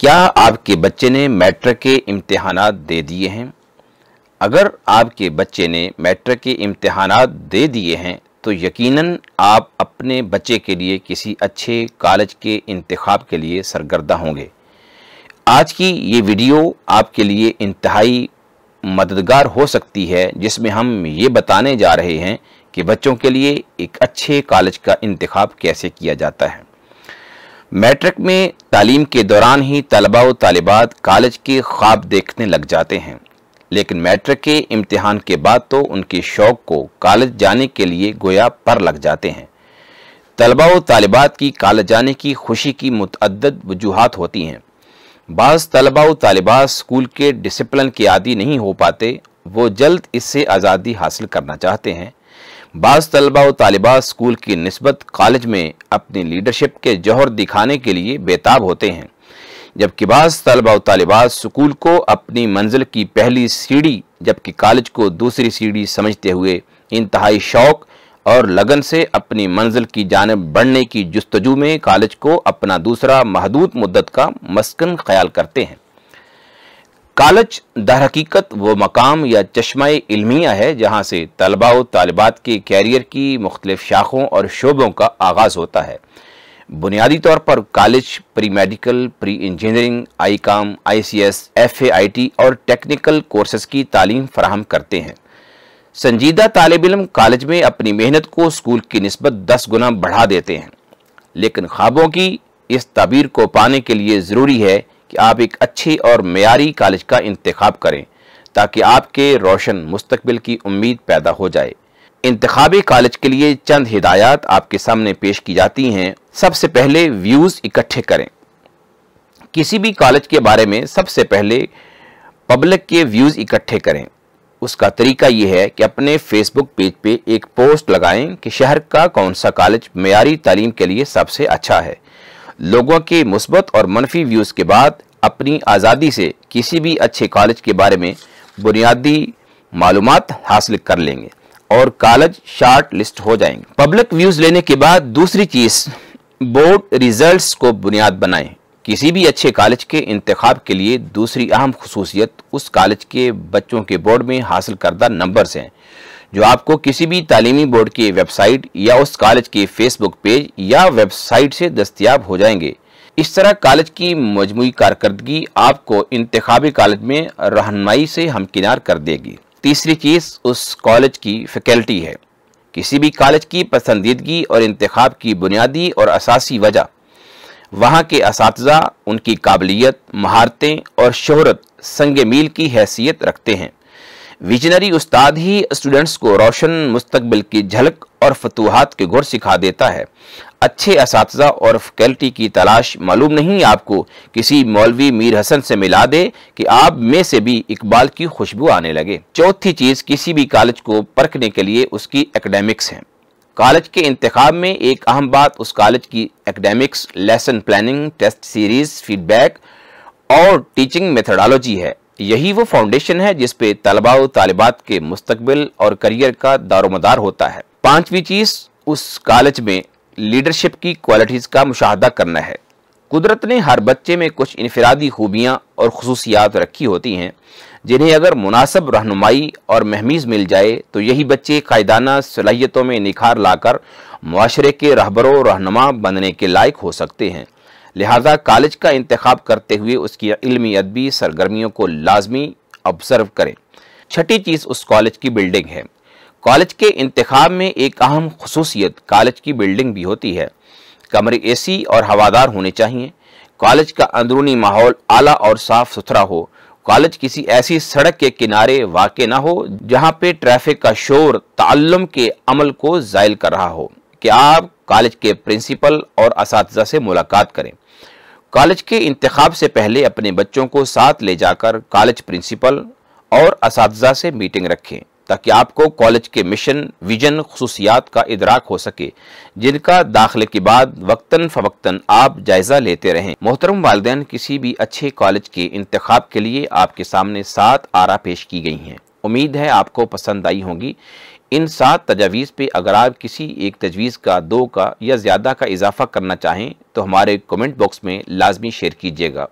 क्या आपके बच्चे ने मैट्रिक के इम्तिहानात दे दिए हैं? अगर आपके बच्चे ने मैट्रिक के इम्तिहानात दे दिए हैं तो यकीनन आप अपने बच्चे के लिए किसी अच्छे कॉलेज के इंतखाब के लिए सरगर्दा होंगे। आज की ये वीडियो आपके लिए इंतहाई मददगार हो सकती है, जिसमें हम ये बताने जा रहे हैं कि बच्चों के लिए एक अच्छे कॉलेज का इंतखाब कैसे किया जाता है। मैट्रिक में तालीम के दौरान ही तलबा व तालिबात कॉलेज के ख्वाब देखने लग जाते हैं, लेकिन मैट्रिक के इम्तिहान के बाद तो उनके शौक़ को कॉलेज जाने के लिए गोया पर लग जाते हैं। तलबा व तालिबात की कॉलेज जाने की खुशी की मुतअद्दद वजूहात होती हैं। बाज़ तलबा व तालिबात स्कूल के डिसिप्लिन के आदी नहीं हो पाते, वो जल्द इससे आज़ादी हासिल करना चाहते हैं। बाज़ तलबा व तालिबात स्कूल की निस्बत कॉलेज में अपनी लीडरशिप के जौहर दिखाने के लिए बेताब होते हैं, जबकि बाज़ तलबा व तालिबात स्कूल को अपनी मंजिल की पहली सीढ़ी जबकि कॉलेज को दूसरी सीढ़ी समझते हुए इंतहाई शौक़ और लगन से अपनी मंजिल की जानिब बढ़ने की जुस्तजू में कॉलेज को अपना दूसरा महदूद मुद्दत का मस्कन ख्याल करते हैं। कॉलेज दरहकीकत वो मकाम या चश्माए इल्मिया है जहाँ से तलबा व तालिबात के कैरियर की मुख्तलिफ शाखों और शोबों का आगाज़ होता है। बुनियादी तौर पर college pre medical, pre engineering, I com, ICS, FAIT और टेक्निकल कोर्सेज की तालीम फराहम करते हैं। संजीदा तालिब इल्म कॉलेज में अपनी मेहनत को स्कूल की निस्बत 10 गुना बढ़ा देते हैं, लेकिन ख्वाबों की इस ताबीर को पाने के लिए ज़रूरी है कि आप एक अच्छे और मयारी कॉलेज का इंतखाब करें ताकि आपके रोशन मुस्तकबिल की उम्मीद पैदा हो जाए। इंतखाबी कॉलेज के लिए चंद हिदायत आपके सामने पेश की जाती हैं। सबसे पहले व्यूज़ इकट्ठे करें। किसी भी कॉलेज के बारे में सबसे पहले पब्लिक के व्यूज़ इकट्ठे करें। उसका तरीका यह है कि अपने फेसबुक पेज पे एक पोस्ट लगाएं कि शहर का कौन सा कॉलेज मयारी तालीम के लिए सबसे अच्छा है। लोगों के मुस्बत और मनफी व्यूज़ के बाद अपनी आज़ादी से किसी भी अच्छे कॉलेज के बारे में बुनियादी मालूमात हासिल कर लेंगे और कॉलेज शार्ट लिस्ट हो जाएंगे। पब्लिक व्यूज़ लेने के बाद दूसरी चीज़, बोर्ड रिजल्ट्स को बुनियाद बनाएं। किसी भी अच्छे कॉलेज के इंतखाब के लिए दूसरी अहम खसूसियत उस कॉलेज के बच्चों के बोर्ड में हासिल करदा नंबर्स हैं, जो आपको किसी भी तालीमी बोर्ड की वेबसाइट या उस कॉलेज के फेसबुक पेज या वेबसाइट से दस्तयाब हो जाएंगे। इस तरह कॉलेज की मजमूई कारकर्दगी आपको इंतखाबी कॉलेज में रहनुमाई से हमकिनार कर देगी। तीसरी चीज़ उस कॉलेज की फैकल्टी है। किसी भी कॉलेज की पसंदीदगी और इंतखाब की बुनियादी और असासी वजह वहाँ के असातिज़ा, उनकी काबिलियत, महारतें और शोहरत संग मील की हैसियत रखते हैं। विजनरी उस्ताद ही स्टूडेंट्स को रोशन मुस्तकबिल की झलक और फतूहात के गुर सिखा देता है। अच्छे असातिज़ा और फैकल्टी की तलाश मालूम नहीं आपको किसी मौलवी मीर हसन से मिला दे कि आप में से भी इकबाल की खुशबू आने लगे। चौथी चीज़, किसी भी कॉलेज को परखने के लिए उसकी एकेडमिक्स हैं। कॉलेज के इंतखाब में एक अहम बात उस कॉलेज की academics, lesson planning, test series, feedback और टीचिंग मेथडोलॉजी है। यही वो फाउंडेशन है जिस पे तलबा व तालिबात के मुस्तकबिल और करियर का दारोमदार होता है। पांचवी चीज़, उस कॉलेज में लीडरशिप की क्वालिटीज़ का मुशाहदा करना है। कुदरत ने हर बच्चे में कुछ इनफिरादी खूबियाँ और खसूसियात रखी होती हैं, जिन्हें अगर मुनासब रहनुमाई और महमीज़ मिल जाए तो यही बच्चे कायदाना सलाहियतों में निखार लाकर मुआशरे के रहबरो रहनुमा बनने के लायक हो सकते हैं। लिहाजा कॉलेज का इंतखाब करते हुए उसकी इल्मी अदबी सरगर्मियों को लाजमी ऑब्ज़र्व करें। छठी चीज़, उस कॉलेज की बिल्डिंग है। कॉलेज के इंतखाब में एक अहम खसूसियत कॉलेज की बिल्डिंग भी होती है। कमरे AC और हवादार होने चाहिए। कॉलेज का अंदरूनी माहौल आला और साफ़ सुथरा हो। कॉलेज किसी ऐसी सड़क के किनारे वाक़े ना हो जहाँ पे ट्रैफिक का शोर ताल्लुम के अमल को ज़ायल कर रहा हो। कि आप कॉलेज के प्रिंसिपल और असातिज़ा से मुलाकात करें। कॉलेज के इंतखाब से पहले अपने बच्चों को साथ ले जाकर कॉलेज प्रिंसिपल और असातिज़ा से मीटिंग रखें ताकि आपको कॉलेज के मिशन, विजन, खसूसियात का इदराक हो सके, जिनका दाखिले के बाद वक्तन फवक्तन आप जायज़ा लेते रहें। मोहतरम वालिदैन, किसी भी अच्छे कॉलेज के इंतखाब के लिए आपके सामने 7 आरा पेश की गई हैं। उम्मीद है आपको पसंद आई होंगी। इन 7 तजावीज़ पे अगर आप किसी एक तजवीज़ का, 2 का या ज़्यादा का इजाफ़ा करना चाहें तो हमारे कमेंट बॉक्स में लाजमी शेयर कीजिएगा।